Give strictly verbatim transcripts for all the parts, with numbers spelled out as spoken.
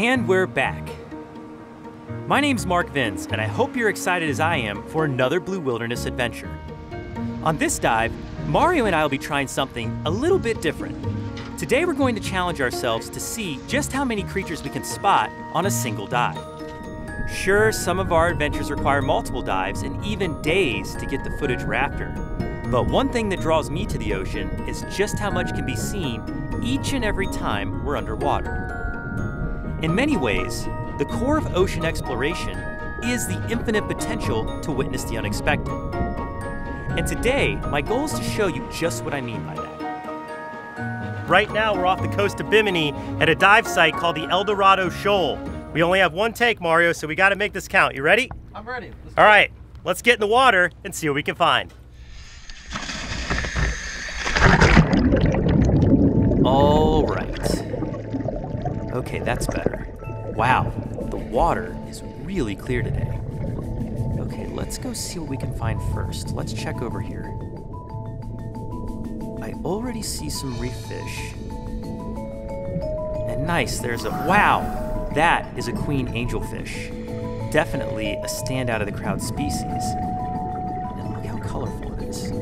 And we're back. My name's Mark Vins, and I hope you're excited as I am for another Blue Wilderness adventure. On this dive, Mario and I will be trying something a little bit different. Today we're going to challenge ourselves to see just how many creatures we can spot on a single dive. Sure, some of our adventures require multiple dives and even days to get the footage we're after. But one thing that draws me to the ocean is just how much can be seen each and every time we're underwater. In many ways, the core of ocean exploration is the infinite potential to witness the unexpected. And today, my goal is to show you just what I mean by that. Right now, we're off the coast of Bimini at a dive site called the El Dorado Shoal. We only have one take, Mario, so we gotta make this count. You ready? I'm ready. Let's All right, let's get in the water and see what we can find. All right. Okay, that's better. Wow, the water is really clear today. Okay, let's go see what we can find first. Let's check over here. I already see some reef fish. And nice, there's a, wow, that is a queen angelfish. Definitely a standout of the crowd species. And look how colorful it is.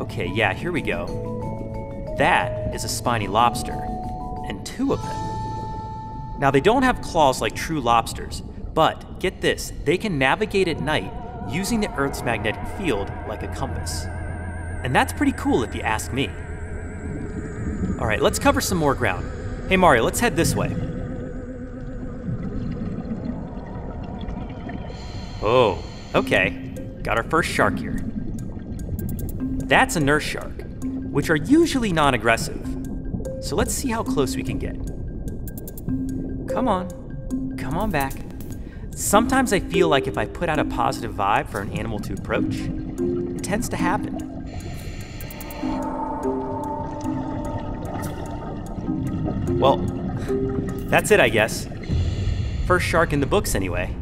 Okay, yeah, here we go. That is a spiny lobster, and two of them. Now, they don't have claws like true lobsters, but get this, they can navigate at night using the Earth's magnetic field like a compass. And that's pretty cool if you ask me. All right, let's cover some more ground. Hey, Mario, let's head this way. Oh, okay, got our first shark here. That's a nurse shark, which are usually non-aggressive. So let's see how close we can get. Come on, come on back. Sometimes I feel like if I put out a positive vibe for an animal to approach, it tends to happen. Well, that's it, I guess. First shark in the books anyway.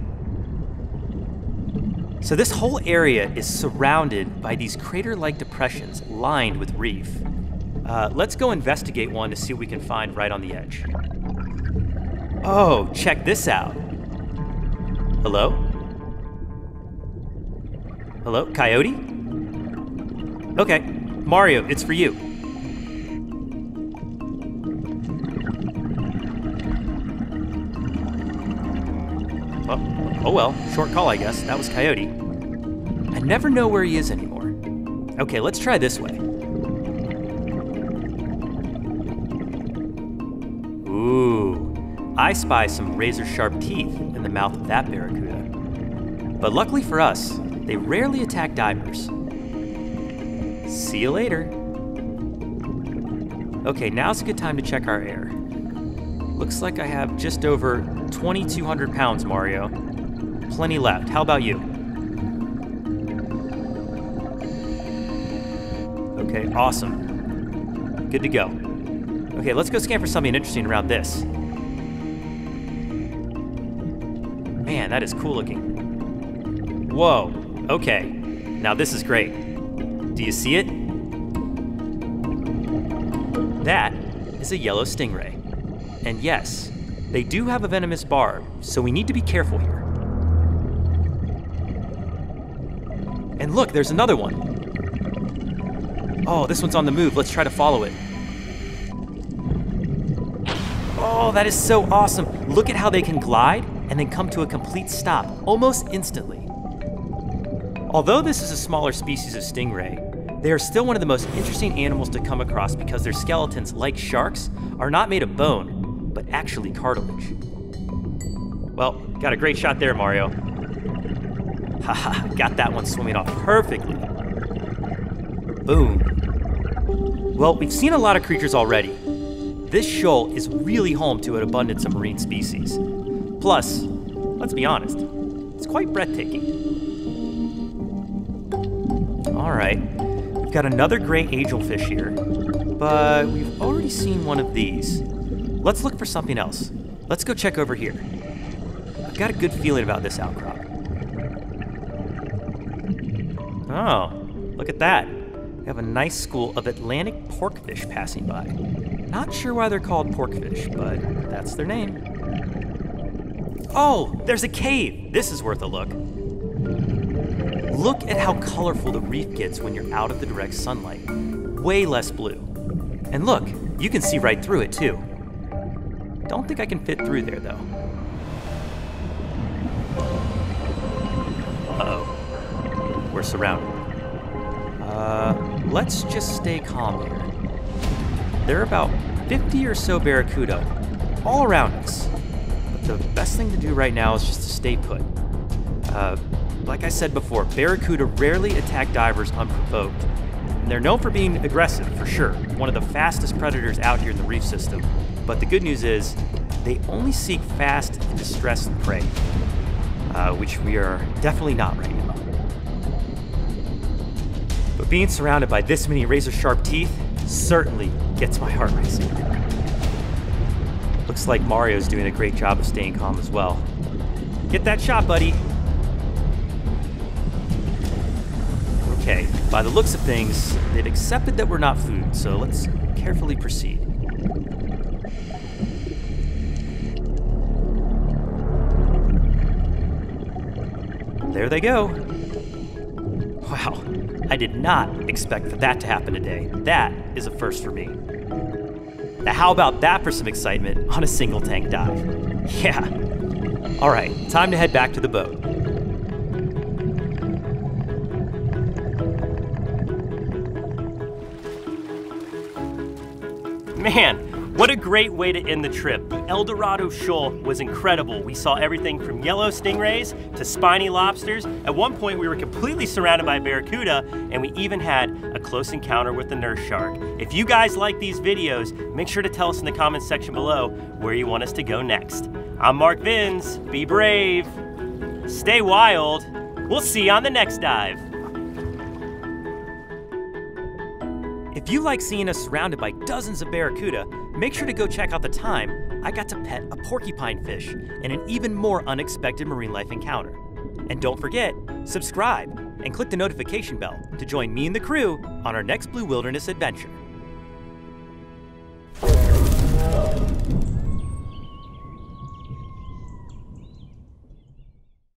So this whole area is surrounded by these crater-like depressions lined with reef. Uh, let's go investigate one to see what we can find right on the edge. Oh, check this out. Hello? Hello, coyote? Okay, Mario, it's for you. Oh well, short call I guess, that was Coyote. I never know where he is anymore. Okay, let's try this way. Ooh, I spy some razor sharp teeth in the mouth of that barracuda. But luckily for us, they rarely attack divers. See you later. Okay, now's a good time to check our air. Looks like I have just over twenty-two hundred pounds, Mario. Plenty left. How about you? Okay, awesome. Good to go. Okay, let's go scan for something interesting around this. Man, that is cool looking. Whoa, okay. Now this is great. Do you see it? That is a yellow stingray. And yes, they do have a venomous barb, so we need to be careful here. And look, there's another one. Oh, this one's on the move. Let's try to follow it. Oh, that is so awesome. Look at how they can glide and then come to a complete stop almost instantly. Although this is a smaller species of stingray, they are still one of the most interesting animals to come across because their skeletons, like sharks, are not made of bone, but actually cartilage. Well, got a great shot there, Mario. Haha, got that one swimming off perfectly. Boom. Well, we've seen a lot of creatures already. This shoal is really home to an abundance of marine species. Plus, let's be honest, it's quite breathtaking. All right, we've got another gray angelfish here, but we've already seen one of these. Let's look for something else. Let's go check over here. I've got a good feeling about this outcrop. Oh, look at that. We have a nice school of Atlantic porkfish passing by. Not sure why they're called porkfish, but that's their name. Oh, there's a cave. This is worth a look. Look at how colorful the reef gets when you're out of the direct sunlight. Way less blue. And look, you can see right through it too. Don't think I can fit through there though. Uh-oh, we're surrounded. Uh, let's just stay calm here. There are about fifty or so barracuda all around us. But the best thing to do right now is just to stay put. Uh, like I said before, barracuda rarely attack divers unprovoked. And they're known for being aggressive, for sure. One of the fastest predators out here in the reef system. But the good news is, they only seek fast, distressed prey, uh, which we are definitely not right now. But being surrounded by this many razor-sharp teeth certainly gets my heart racing. Looks like Mario's doing a great job of staying calm as well. Get that shot, buddy! Okay, by the looks of things, they've accepted that we're not food, so let's carefully proceed. There they go. Wow, I did not expect for that to happen today. That is a first for me. Now how about that for some excitement on a single tank dive? Yeah. All right, time to head back to the boat. Man, what a great way to end the trip. The El Dorado Shoal was incredible. We saw everything from yellow stingrays to spiny lobsters. At one point, we were completely surrounded by barracuda, and we even had a close encounter with the nurse shark. If you guys like these videos, make sure to tell us in the comments section below where you want us to go next. I'm Mark Vins. Be brave, stay wild. We'll see you on the next dive. If you like seeing us surrounded by dozens of barracuda, make sure to go check out the time I got to pet a porcupine fish in an even more unexpected marine life encounter. And don't forget, subscribe and click the notification bell to join me and the crew on our next Blue Wilderness adventure.